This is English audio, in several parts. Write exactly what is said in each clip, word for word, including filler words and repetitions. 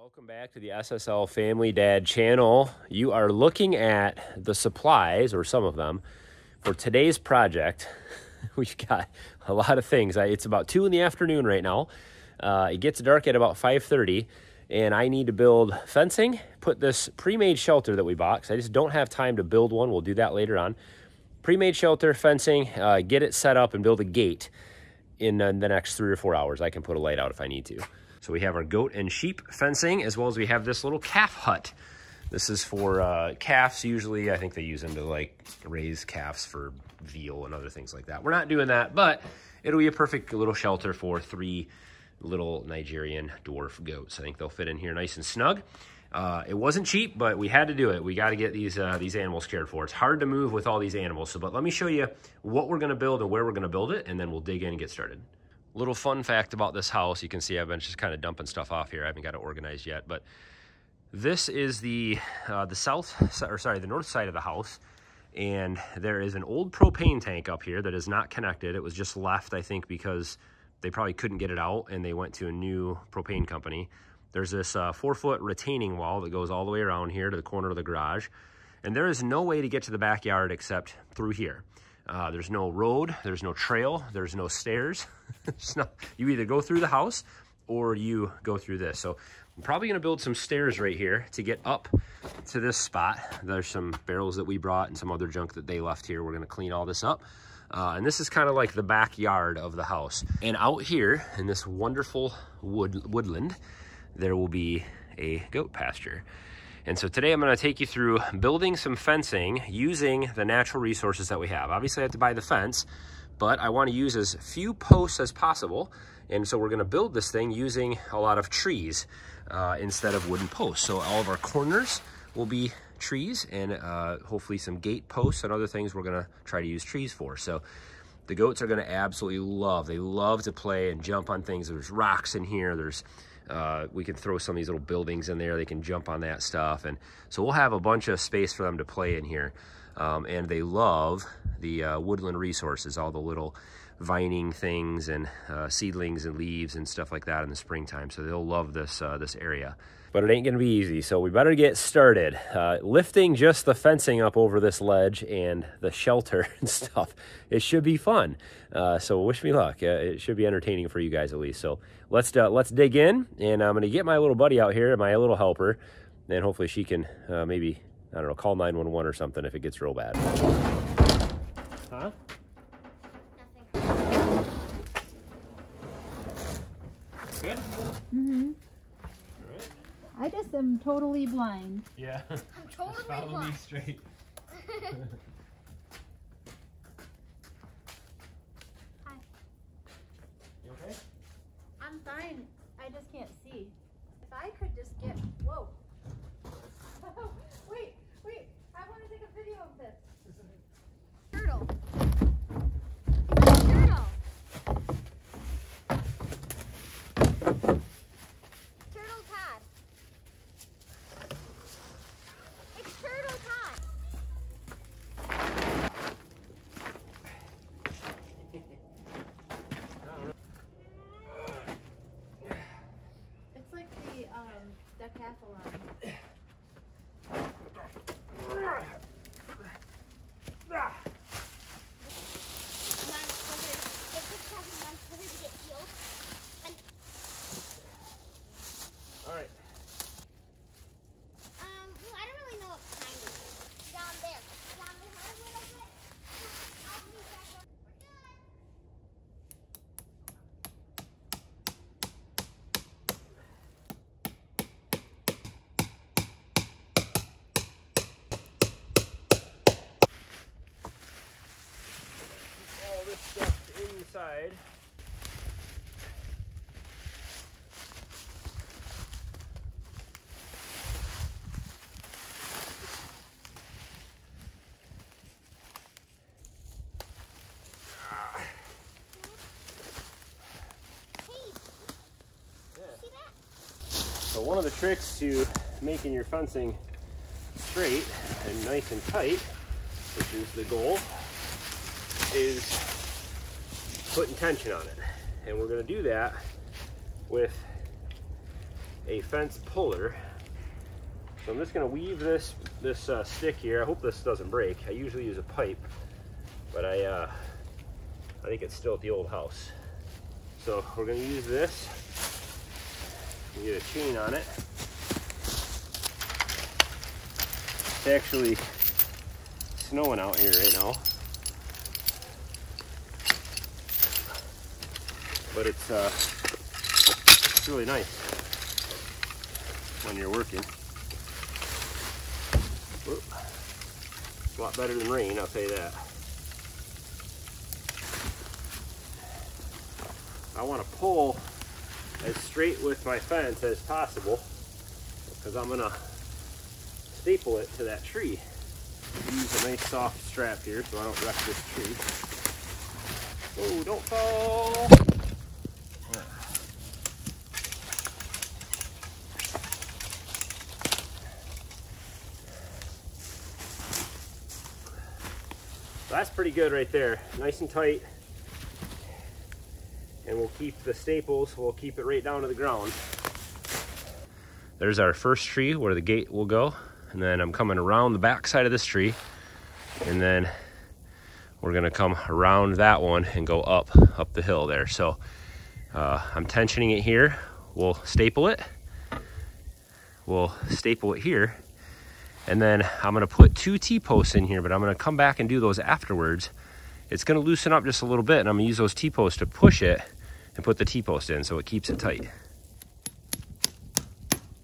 Welcome back to the S S L Family Dad channel. You are looking at the supplies, or some of them, for today's project. We've got a lot of things. It's about two in the afternoon right now. Uh, it gets dark at about five thirty, and I need to build fencing, put this pre-made shelter that we bought, because I just don't have time to build one. We'll do that later on. Pre-made shelter, fencing, uh, get it set up and build a gate in uh, the next three or four hours. I can put a light out if I need to. So we have our goat and sheep fencing, as well as we have this little calf hut. This is for uh, calves usually. I think they use them to like raise calves for veal and other things like that. We're not doing that, but it'll be a perfect little shelter for three little Nigerian dwarf goats. I think they'll fit in here nice and snug. Uh, it wasn't cheap, but we had to do it. We got to get these uh, these animals cared for. It's hard to move with all these animals. So, but let me show you what we're going to build and where we're going to build it, and then we'll dig in and get started. Little fun fact about this house, you can see I've been just kind of dumping stuff off here. I haven't got it organized yet, but this is the uh, the south, or sorry, the north side of the house, and there is an old propane tank up here that is not connected. It was just left, I think, because they probably couldn't get it out, and they went to a new propane company. There's this uh, four-foot retaining wall that goes all the way around here to the corner of the garage, and there is no way to get to the backyard except through here. Uh, there's no road, there's no trail, there's no stairs. It's not, you either go through the house or you go through this. So I'm probably gonna build some stairs right here to get up to this spot. There's some barrels that we brought and some other junk that they left here. We're gonna clean all this up. Uh, and this is kind of like the backyard of the house. And out here in this wonderful wood woodland, there will be a goat pasture. And so today I'm going to take you through building some fencing using the natural resources that we have. Obviously I have to buy the fence, but I want to use as few posts as possible. And so we're going to build this thing using a lot of trees uh, instead of wooden posts. So all of our corners will be trees, and uh, hopefully some gate posts and other things we're going to try to use trees for. So the goats are going to absolutely love, they love to play and jump on things. There's rocks in here. There's Uh, we can throw some of these little buildings in there. They can jump on that stuff. And so we'll have a bunch of space for them to play in here. Um, and they love the uh, woodland resources, all the little vining things and uh, seedlings and leaves and stuff like that in the springtime. So they'll love this, uh, this area. But it ain't gonna be easy, so we better get started. Uh, lifting just the fencing up over this ledge and the shelter and stuff, it should be fun. Uh, so wish me luck. Uh, it should be entertaining for you guys at least. So let's uh, let's dig in, and I'm gonna get my little buddy out here, my little helper, and hopefully she can uh, maybe, I don't know, call nine one one or something if it gets real bad. Huh? Nothing. Good? Mm-hmm. I just am totally blind. Yeah. I'm totally just follow blind. Follow me straight. Hi. You okay? I'm fine. I just can't see. If I could just get... Whoa. Wait, wait. I want to take a video of this. Turtle. Turtle. Side. Yeah. So one of the tricks to making your fencing straight and nice and tight, which is the goal, is putting tension on it. And we're gonna do that with a fence puller. So I'm just going to weave this this uh, stick here. I hope this doesn't break. I usually use a pipe, but I uh, I think it's still at the old house. So we're going to use this. You get a chain on it. It's actually snowing out here right now, but it's uh, it's really nice when you're working. Whoop. It's a lot better than rain, I'll tell you that. I want to pull as straight with my fence as possible because I'm gonna staple it to that tree. Use a nice soft strap here so I don't wreck this tree. Oh, don't fall! So that's pretty good right there, nice and tight. And we'll keep the staples, we'll keep it right down to the ground. There's our first tree where the gate will go. And then I'm coming around the back side of this tree, and then we're gonna come around that one and go up up the hill there. So uh, I'm tensioning it here. We'll staple it. We'll staple it here, and then I'm gonna put two T-posts in here, but I'm gonna come back and do those afterwards. It's gonna loosen up just a little bit, and I'm gonna use those T-posts to push it and put the T-post in so it keeps it tight.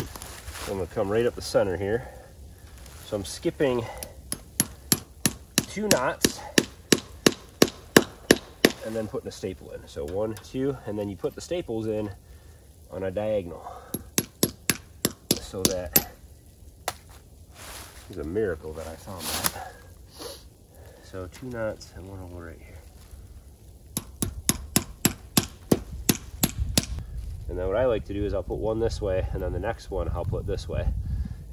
So I'm gonna come right up the center here. So I'm skipping two knots and then putting a staple in. So one, two, and then you put the staples in on a diagonal. So that is a miracle that I found that. So two knots and one over right here. And then what I like to do is I'll put one this way, and then the next one I'll put this way.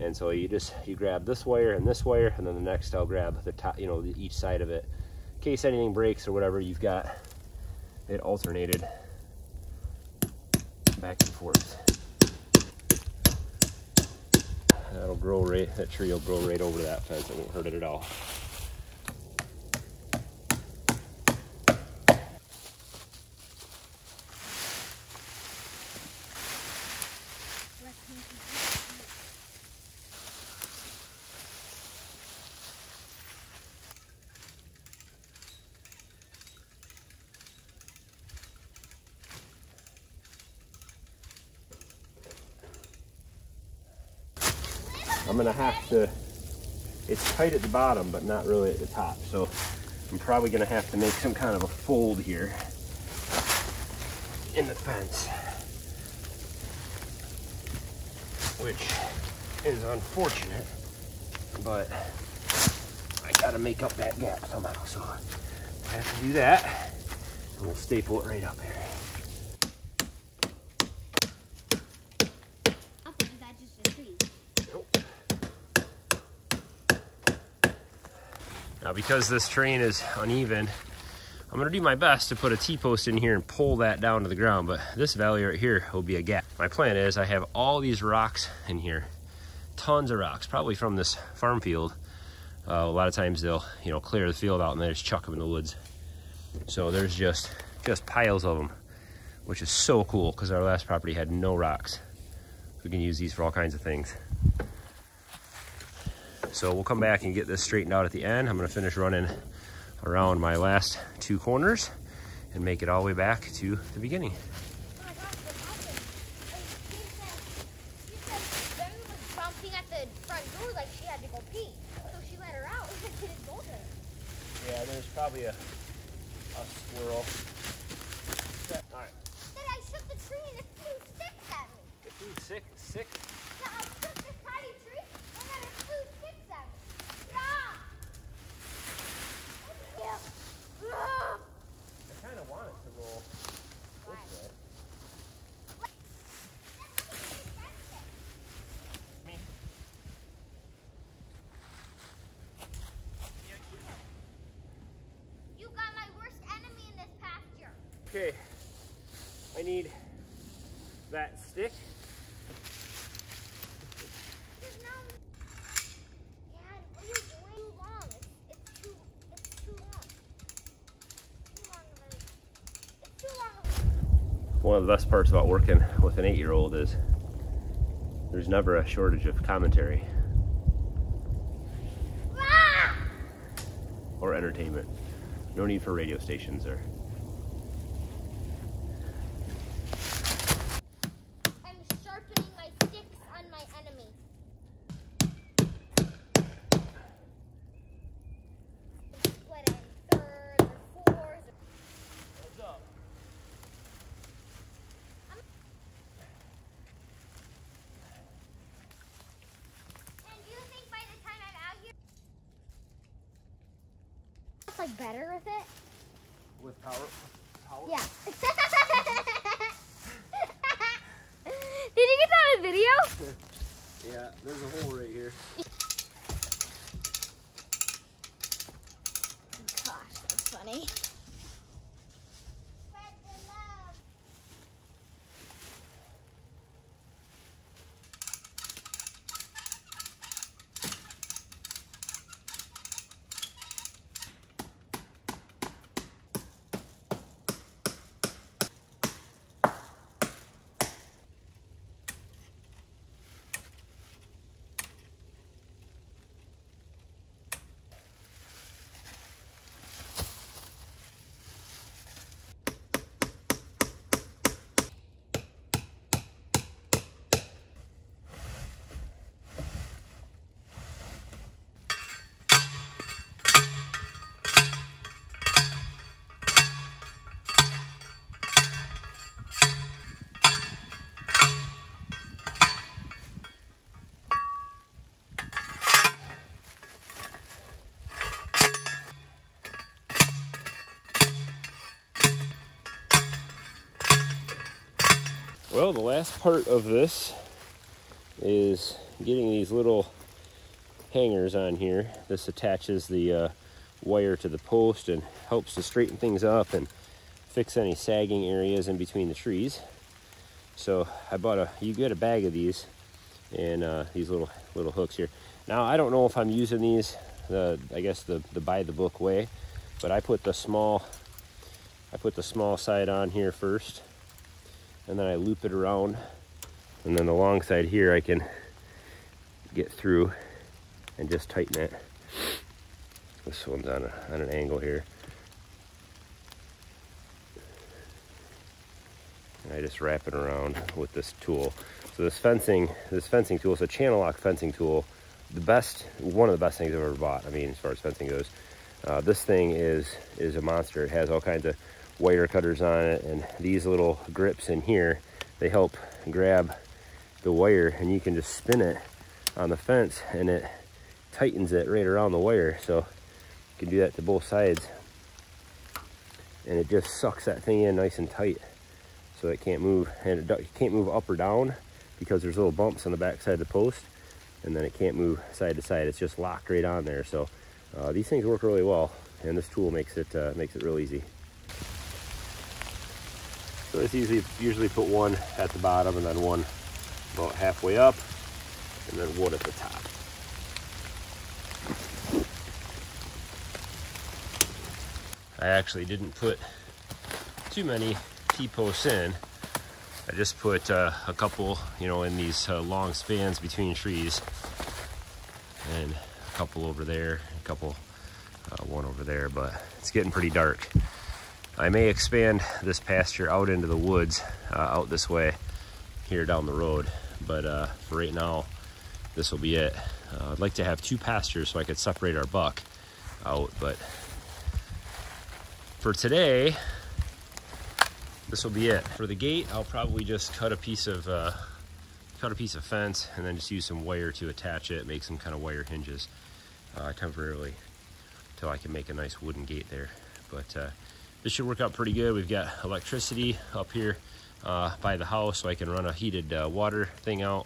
And so you just, you grab this wire and this wire, and then the next I'll grab the top, you know, each side of it. In case anything breaks or whatever, you've got it alternated back and forth. That'll grow right, that tree will grow right over that fence. It won't hurt it at all. I'm gonna have to, it's tight at the bottom, but not really at the top. So I'm probably gonna have to make some kind of a fold here in the fence, which is unfortunate, but I gotta make up that gap somehow. So I have to do that, and we'll staple it right up here. Now because this terrain is uneven, I'm gonna do my best to put a T-post in here and pull that down to the ground, but this valley right here will be a gap. My plan is I have all these rocks in here, tons of rocks, probably from this farm field. Uh, a lot of times they'll, you know, clear the field out and they just chuck them in the woods. So there's just, just piles of them, which is so cool because our last property had no rocks. We can use these for all kinds of things. So we'll come back and get this straightened out at the end. I'm gonna finish running around my last two corners and make it all the way back to the beginning. Oh, she said, she said Zoe was bouncing at the front door like she had to go pee. So she let her out and she didn't go there. Yeah, there's probably a, a squirrel. All right. Then I shook the tree and it flew sticks at me. It flew six, six? Yeah, I shook the tiny tree and then it flew sticks at me. Stop! I kind of want it to roll this way. You got my worst enemy in this pasture. Okay, I need that stick. one of the best parts about working with an eight-year-old is there's never a shortage of commentary or entertainment. No need for radio stations or like better with it? With power? power? Yeah. Did you get that on video? Yeah, there's a hole right here. Gosh, that's funny. Well, the last part of this is getting these little hangers on here. This attaches the uh, wire to the post and helps to straighten things up and fix any sagging areas in between the trees. So I bought a, you get a bag of these and uh, these little little hooks here. Now, I don't know if I'm using these, the, I guess the, the by the book way, but I put the small, I put the small side on here first. And then I loop it around, and then the long side here I can get through and just tighten it. This one's on, a, on an angle here. And I just wrap it around with this tool. So this fencing, this fencing tool, it's a channel lock fencing tool. The best, one of the best things I've ever bought, I mean, as far as fencing goes. Uh, this thing is, is a monster. It has all kinds of wire cutters on it, and these little grips in here, they help grab the wire, and you can just spin it on the fence and it tightens it right around the wire. So you can do that to both sides, and it just sucks that thing in nice and tight so it can't move. And it can't move up or down because there's little bumps on the back side of the post, and then it can't move side to side. It's just locked right on there. So uh, these things work really well, and this tool makes it uh, makes it real easy. So it's easy, usually put one at the bottom and then one about halfway up and then one at the top. I actually didn't put too many T-posts in. I just put uh, a couple, you know, in these uh, long spans between trees, and a couple over there, a couple, uh, one over there, but it's getting pretty dark. I may expand this pasture out into the woods, uh, out this way here down the road, but uh, for right now, this will be it. Uh, I'd like to have two pastures so I could separate our buck out, but for today, this will be it. For the gate, I'll probably just cut a piece of uh, cut a piece of fence and then just use some wire to attach it, make some kind of wire hinges uh, temporarily until I can make a nice wooden gate there. But uh, this should work out pretty good. We've got electricity up here uh, by the house, so I can run a heated uh, water thing out.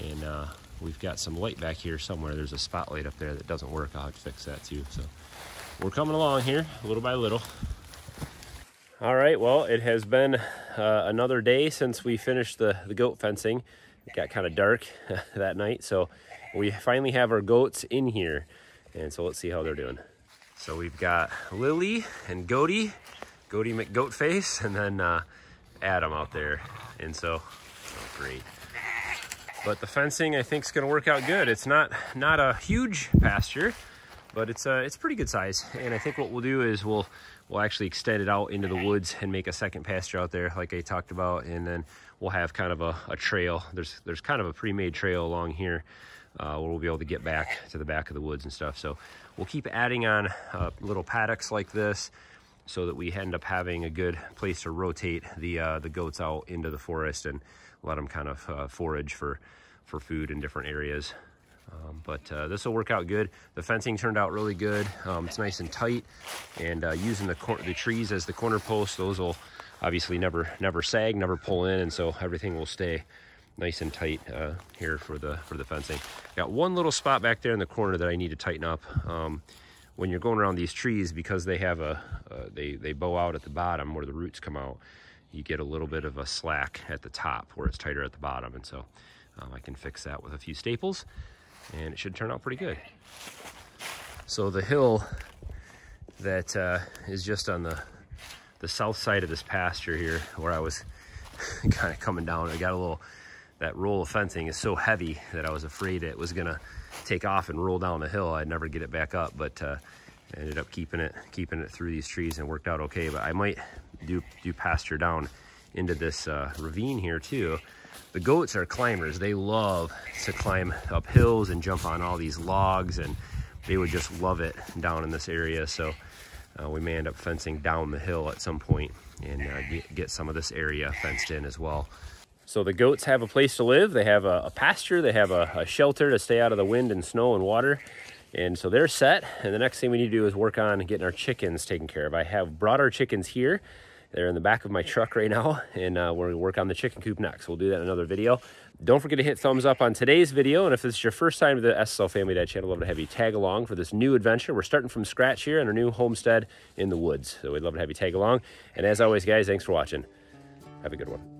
And uh, we've got some light back here somewhere. There's a spotlight up there that doesn't work. I'll have to fix that too. So we're coming along here little by little. All right, well, it has been uh, another day since we finished the, the goat fencing. It got kind of dark that night, so we finally have our goats in here. And so let's see how they're doing. So we've got Lily and Goaty, Goaty McGoatface, and then uh, at them out there. And so, oh, great. But the fencing, I think, is going to work out good. It's not not a huge pasture, but it's a, it's pretty good size. And I think what we'll do is we'll we'll actually extend it out into the woods and make a second pasture out there, like I talked about. And then we'll have kind of a, a trail. There's there's kind of a pre-made trail along here uh, where we'll be able to get back to the back of the woods and stuff. So we'll keep adding on uh, little paddocks like this, so that we end up having a good place to rotate the uh, the goats out into the forest and let them kind of uh, forage for for food in different areas. Um, but uh, this will work out good. The fencing turned out really good. Um, it's nice and tight, and uh, using the cor the trees as the corner posts, those will obviously never never sag, never pull in, and so everything will stay nice and tight uh, here for the for the fencing. Got one little spot back there in the corner that I need to tighten up. Um, when you're going around these trees, because they have a uh, they they bow out at the bottom where the roots come out, you get a little bit of a slack at the top where it's tighter at the bottom, and so um, I can fix that with a few staples, and it should turn out pretty good. So the hill that uh, is just on the the south side of this pasture here, where I was kind of coming down, I got a little that roll of fencing is so heavy that I was afraid it was gonna take off and roll down the hill. I'd never get it back up, but uh, I ended up keeping it keeping it through these trees, and it worked out okay. But I might do do pasture down into this uh, ravine here too. The goats are climbers. They love to climb up hills and jump on all these logs, and they would just love it down in this area. So uh, we may end up fencing down the hill at some point and uh, get, get some of this area fenced in as well. So the goats have a place to live. They have a, a pasture. They have a, a shelter to stay out of the wind and snow and water. And so they're set. And the next thing we need to do is work on getting our chickens taken care of. I have brought our chickens here. They're in the back of my truck right now. And uh, we're gonna work on the chicken coop next. We'll do that in another video. Don't forget to hit thumbs up on today's video. And if this is your first time to the S S L Family Dad channel, I'd love to have you tag along for this new adventure. We're starting from scratch here in our new homestead in the woods. So we'd love to have you tag along. And as always, guys, thanks for watching. Have a good one.